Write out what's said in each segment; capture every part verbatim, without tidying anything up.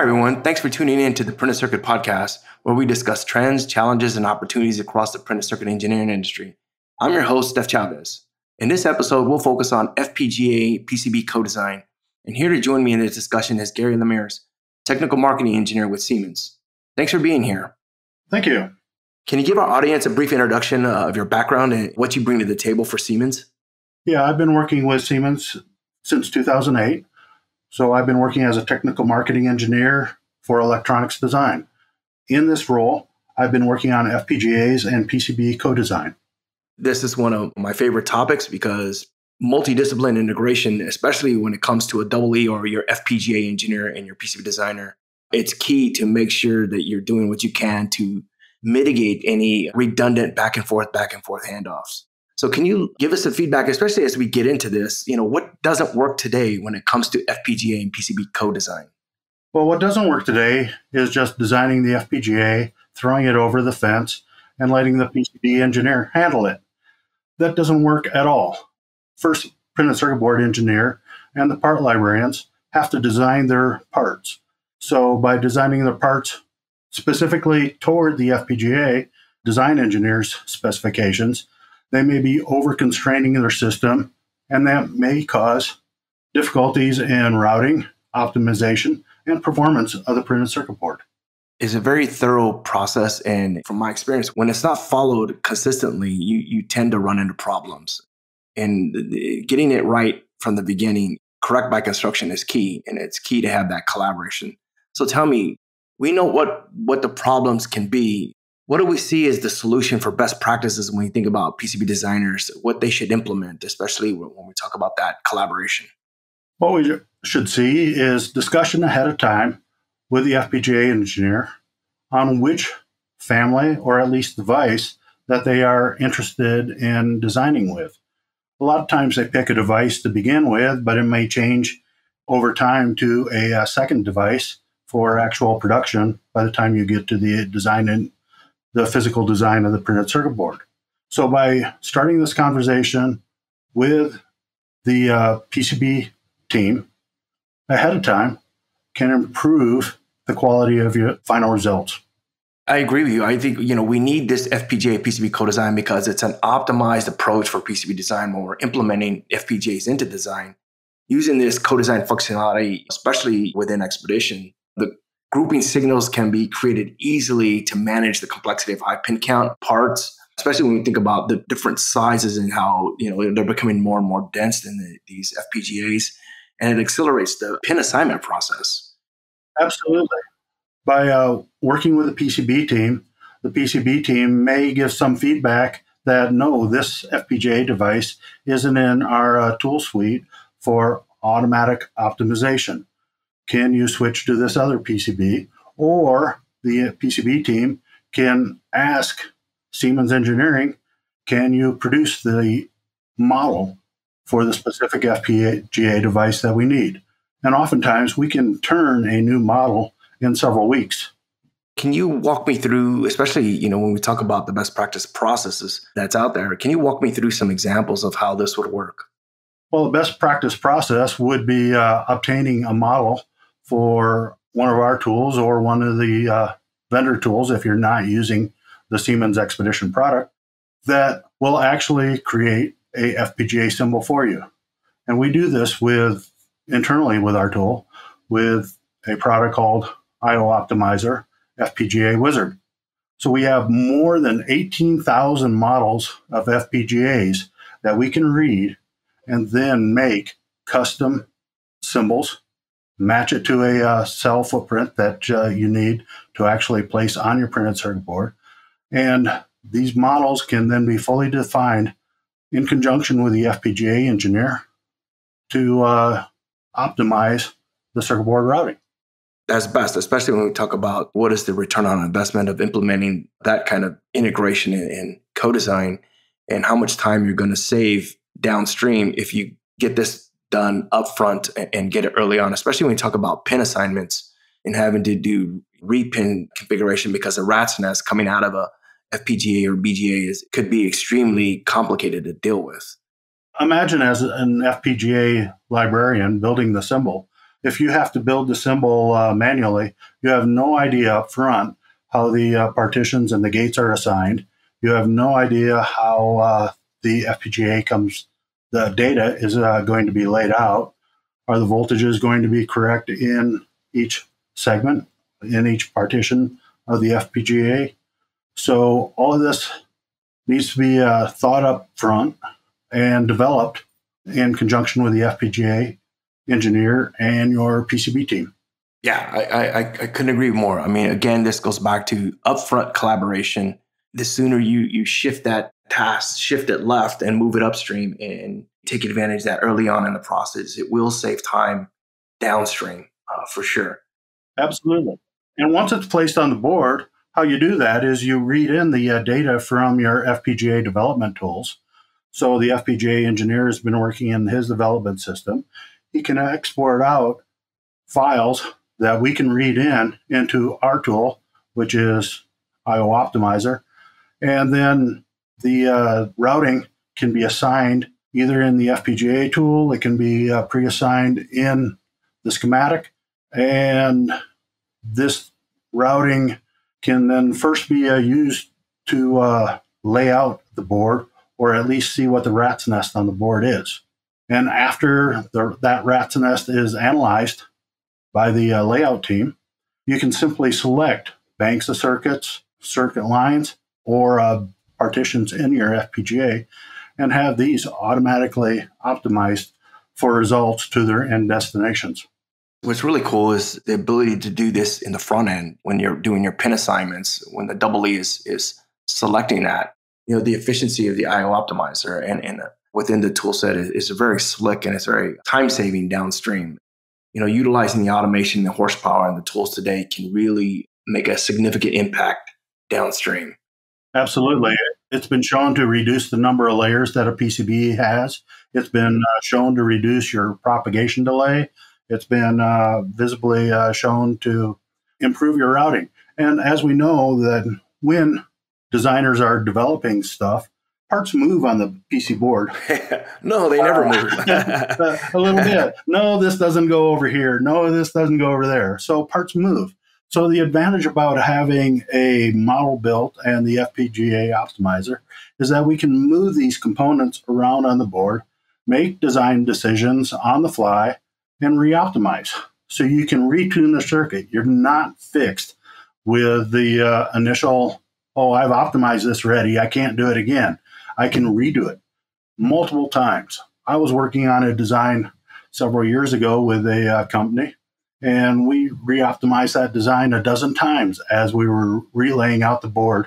Hi, everyone. Thanks for tuning in to the Printed Circuit Podcast, where we discuss trends, challenges, and opportunities across the printed circuit engineering industry. I'm your host, Steph Chavez. In this episode, we'll focus on F P G A P C B co-design. And here to join me in this discussion is Gary Lemares, Technical Marketing Engineer with Siemens. Thanks for being here. Thank you. Can you give our audience a brief introduction of your background and what you bring to the table for Siemens? Yeah, I've been working with Siemens since two thousand eight. So I've been working as a technical marketing engineer for electronics design. In this role, I've been working on F P G As and P C B co-design. This is one of my favorite topics because multidiscipline integration, especially when it comes to a double E or your F P G A engineer and your P C B designer, it's key to make sure that you're doing what you can to mitigate any redundant back and forth, back and forth handoffs. So can you give us some feedback, especially as we get into this, you know, what doesn't work today when it comes to F P G A and P C B co-design? Well, what doesn't work today is just designing the F P G A, throwing it over the fence, and letting the P C B engineer handle it. That doesn't work at all. First, printed circuit board engineer and the part librarians have to design their parts. So by designing the parts specifically toward the F P G A design engineer's specifications, they may be over-constraining their system, and that may cause difficulties in routing, optimization, and performance of the printed circuit board. It's a very thorough process, and from my experience, when it's not followed consistently, you, you tend to run into problems. And getting it right from the beginning, correct by construction, is key, and it's key to have that collaboration. So tell me, we know what, what the problems can be. What do we see as the solution for best practices when we think about P C B designers, what they should implement, especially when we talk about that collaboration? What we should see is discussion ahead of time with the F P G A engineer on which family or at least device that they are interested in designing with. A lot of times they pick a device to begin with, but it may change over time to a, a second device for actual production by the time you get to the design and the physical design of the printed circuit board. So by starting this conversation with the uh, P C B team ahead of time can improve the quality of your final results. I agree with you. I think, you know, we need this F P G A P C B co-design because it's an optimized approach for P C B design when we're implementing F P G As into design. Using this co-design functionality, especially within Xpedition, the grouping signals can be created easily to manage the complexity of high pin count parts, especially when we think about the different sizes and how, you know, they're becoming more and more dense in the, these F P G As, and it accelerates the pin assignment process. Absolutely. By uh, working with the P C B team, the P C B team may give some feedback that, no, this F P G A device isn't in our uh, tool suite for automatic optimization. Can you switch to this other P C B? Or the P C B team can ask Siemens Engineering, can you produce the model for the specific F P G A device that we need? And oftentimes we can turn a new model in several weeks. Can you walk me through, especially, you know, when we talk about the best practice processes that's out there, can you walk me through some examples of how this would work? Well, the best practice process would be uh, obtaining a model for one of our tools or one of the uh, vendor tools, if you're not using the Siemens Xpedition product, that will actually create a F P G A symbol for you. And we do this with internally with our tool with a product called I O Optimizer F P G A Wizard. So we have more than eighteen thousand models of F P G As that we can read and then make custom symbols, match it to a uh, cell footprint that uh, you need to actually place on your printed circuit board. And these models can then be fully defined in conjunction with the F P G A engineer to uh, optimize the circuit board routing. That's best, especially when we talk about what is the return on investment of implementing that kind of integration and co-design and how much time you're going to save downstream if you get this done upfront and get it early on, especially when you talk about pin assignments and having to do re-pin configuration because a rat's nest coming out of a F P G A or B G A is, could be extremely complicated to deal with. Imagine as an F P G A librarian building the symbol, if you have to build the symbol uh, manually, you have no idea up front how the uh, partitions and the gates are assigned. You have no idea how uh, the F P G A comes, the data is uh, going to be laid out. Are the voltages going to be correct in each segment, in each partition of the F P G A? So all of this needs to be uh, thought up front and developed in conjunction with the F P G A engineer and your P C B team. Yeah, I, I, I couldn't agree more. I mean, again, this goes back to upfront collaboration. The sooner you you shift that task, shift it left and move it upstream and take advantage of that early on in the process, it will save time downstream uh, for sure. Absolutely. And once it's placed on the board, how you do that is you read in the uh, data from your F P G A development tools. So the F P G A engineer has been working in his development system. He can export out files that we can read in into our tool, which is I O Optimizer. And then the uh, routing can be assigned either in the F P G A tool, it can be uh, pre-assigned in the schematic. And this routing can then first be uh, used to uh, lay out the board, or at least see what the rat's nest on the board is. And after the, that rat's nest is analyzed by the uh, layout team, you can simply select banks of circuits, circuit lines, or uh, partitions in your F P G A, and have these automatically optimized for results to their end destinations. What's really cool is the ability to do this in the front end when you're doing your pin assignments, when the double E is, is selecting that. You know, the efficiency of the I O Optimizer and, and within the tool set is, is very slick, and it's very time-saving downstream. You know, utilizing the automation, the horsepower, and the tools today can really make a significant impact downstream. Absolutely. It's been shown to reduce the number of layers that a P C B has. It's been uh, shown to reduce your propagation delay. It's been uh, visibly uh, shown to improve your routing. And as we know that when designers are developing stuff, parts move on the P C board. No, they never uh, move. A little bit. No, this doesn't go over here. No, this doesn't go over there. So parts move. So the advantage about having a model built and the F P G A optimizer is that we can move these components around on the board, make design decisions on the fly, and re-optimize. So you can retune the circuit. You're not fixed with the uh, initial, oh, I've optimized this already. I can't do it again. I can redo it multiple times. I was working on a design several years ago with a uh, company, and we re-optimized that design a dozen times as we were relaying out the board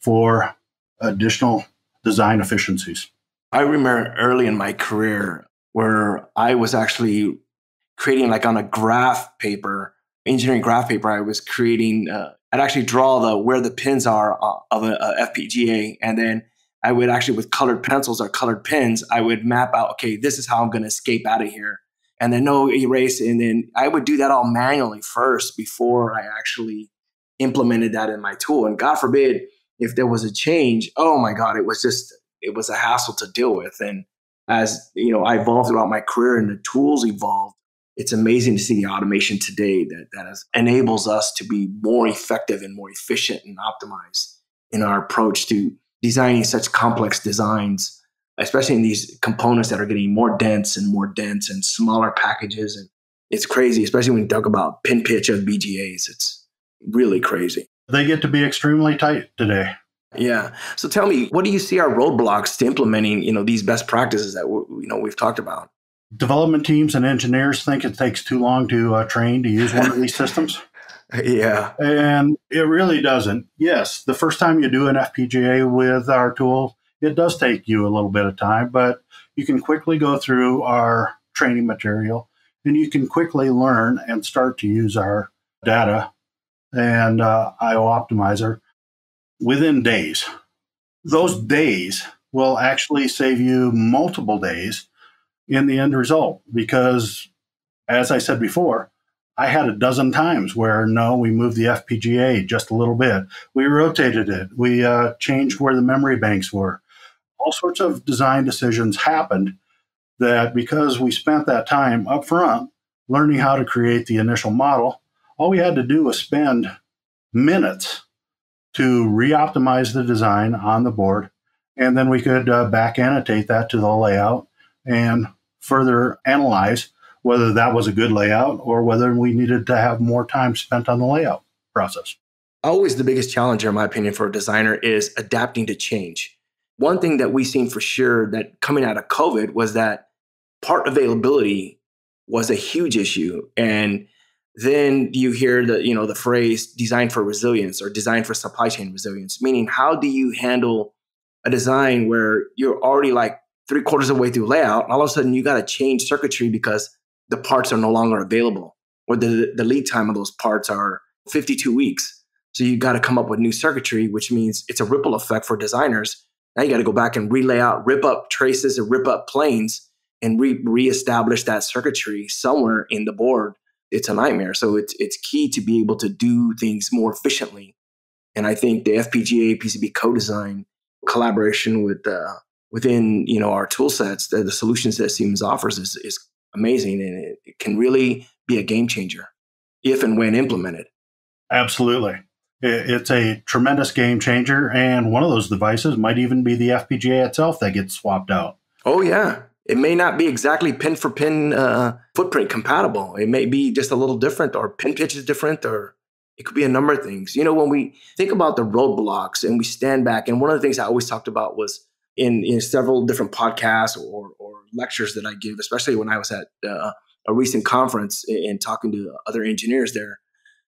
for additional design efficiencies. I remember early in my career where I was actually creating, like on a graph paper, engineering graph paper, I was creating, uh, I'd actually draw the where the pins are uh, of a, a F P G A. And then I would actually, with colored pencils or colored pins, I would map out, okay, this is how I'm going to escape out of here. And then no erase. And then I would do that all manually first before I actually implemented that in my tool. And God forbid, if there was a change, oh my God, it was just, it was a hassle to deal with. And as you know, I evolved throughout my career and the tools evolved. It's amazing to see the automation today that, that has, enables us to be more effective and more efficient and optimized in our approach to designing such complex designs, especially in these components that are getting more dense and more dense and smaller packages. And it's crazy, especially when you talk about pin pitch of B G As. It's really crazy. They get to be extremely tight today. Yeah. So tell me, what do you see are roadblocks to implementing, you know, these best practices that you know we've talked about? Development teams and engineers think it takes too long to uh, train to use one of these systems. Yeah. And it really doesn't. Yes, the first time you do an F P G A with our tool, it does take you a little bit of time, but you can quickly go through our training material and you can quickly learn and start to use our data and uh, I O Optimizer within days. Those days will actually save you multiple days in the end result, because as I said before, I had a dozen times where, no, we moved the F P G A just a little bit. We rotated it. We uh, changed where the memory banks were. All sorts of design decisions happened that because we spent that time up front, learning how to create the initial model, all we had to do was spend minutes to re-optimize the design on the board, and then we could uh, back annotate that to the layout and further analyze whether that was a good layout or whether we needed to have more time spent on the layout process. Always the biggest challenge, in my opinion, for a designer is adapting to change. One thing that we've seen for sure that coming out of COVID was that part availability was a huge issue. And then you hear the, you know, the phrase design for resilience or design for supply chain resilience, meaning how do you handle a design where you're already like three quarters of the way through layout, and all of a sudden you got to change circuitry because the parts are no longer available, or the, the lead time of those parts are fifty-two weeks. So you got to come up with new circuitry, which means it's a ripple effect for designers. Now you got to go back and relay out, rip up traces and rip up planes and re reestablish that circuitry somewhere in the board. It's a nightmare. So it's, it's key to be able to do things more efficiently. And I think the F P G A P C B co-design collaboration with uh, within you know our tool sets, the, the solutions that Siemens offers is, is amazing. And it, it can really be a game changer if and when implemented. Absolutely. It's a tremendous game changer, and one of those devices might even be the F P G A itself that gets swapped out. Oh, yeah. It may not be exactly pin-for-pin uh, footprint compatible. It may be just a little different, or pin pitch is different, or it could be a number of things. You know, when we think about the roadblocks and we stand back, and one of the things I always talked about was in, in several different podcasts or, or lectures that I give, especially when I was at uh, a recent conference and talking to other engineers there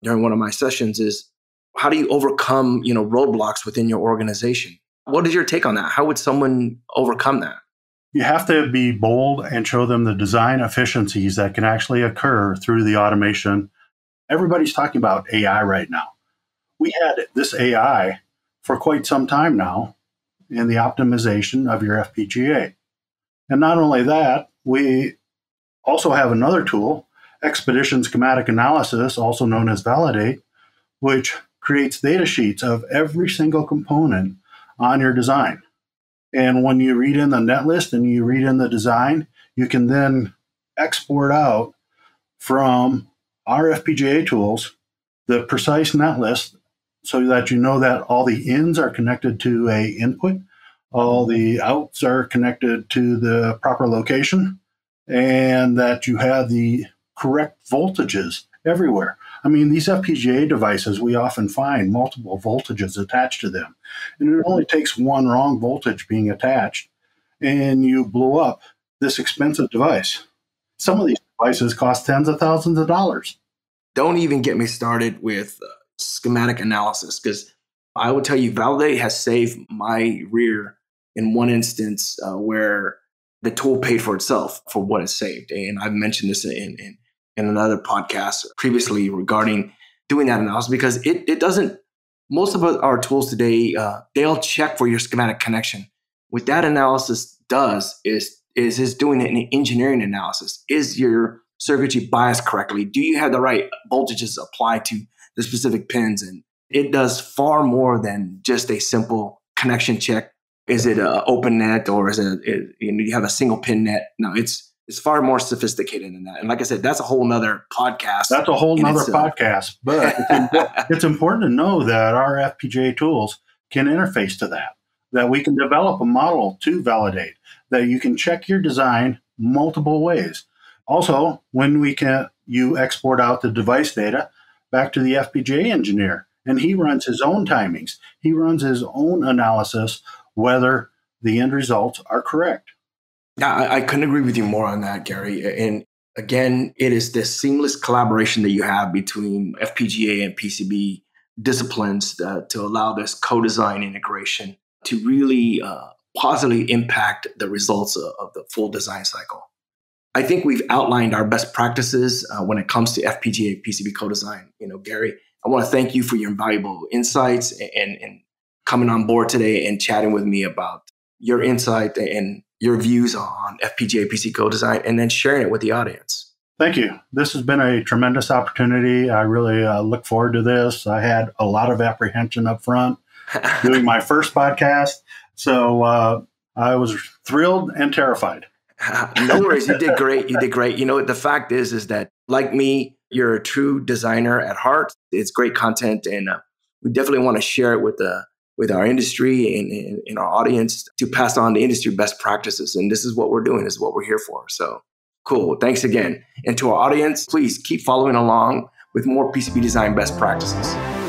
during one of my sessions is, how do you overcome, you know, roadblocks within your organization? What is your take on that? How would someone overcome that? You have to be bold and show them the design efficiencies that can actually occur through the automation. Everybody's talking about A I right now. We had this A I for quite some time now in the optimization of your F P G A. And not only that, we also have another tool, Xpedition Schematic Analysis, also known as Validate, which creates data sheets of every single component on your design. And when you read in the net list and you read in the design, you can then export out from our F P G A tools the precise net list so that you know that all the ins are connected to a input, all the outs are connected to the proper location, and that you have the correct voltages everywhere. I mean, these F P G A devices, we often find multiple voltages attached to them. And it only takes one wrong voltage being attached, and you blow up this expensive device. Some of these devices cost tens of thousands of dollars. Don't even get me started with uh, schematic analysis, because I will tell you, Validate has saved my rear in one instance uh, where the tool paid for itself for what it saved. And I've mentioned this in, in in another podcast previously regarding doing that analysis, because it, it doesn't, most of our tools today, uh, they'll check for your schematic connection. What that analysis does is, is, is doing an engineering analysis. Is your circuitry biased correctly? Do you have the right voltages applied to the specific pins? And it does far more than just a simple connection check. Is it an open net, or is it, is, you know, you have a single pin net? No, it's, It's far more sophisticated than that. And like I said, that's a whole nother podcast. That's a whole nother podcast. But it's, important, it's important to know that our F P G A tools can interface to that, that we can develop a model to Validate, that you can check your design multiple ways. Also, when we can, you export out the device data back to the F P G A engineer, and he runs his own timings. He runs his own analysis, whether the end results are correct. I, I couldn't agree with you more on that, Gary. And again, it is this seamless collaboration that you have between F P G A and P C B disciplines uh, to allow this co-design integration to really uh, positively impact the results of, of the full design cycle. I think we've outlined our best practices uh, when it comes to F P G A and P C B co-design. You know, Gary, I want to thank you for your invaluable insights and, and coming on board today and chatting with me about your insight and your views on F P G A P C B co-design, and then sharing it with the audience. Thank you. This has been a tremendous opportunity. I really uh, look forward to this. I had a lot of apprehension up front doing my first podcast. So uh, I was thrilled and terrified. No worries. You did great. You did great. You know, the fact is, is that like me, you're a true designer at heart. It's great content, and uh, we definitely want to share it with the with our industry and, and, and our audience to pass on the industry best practices. And this is what we're doing. This is what we're here for. So cool. Thanks again. And to our audience, please keep following along with more P C B design best practices.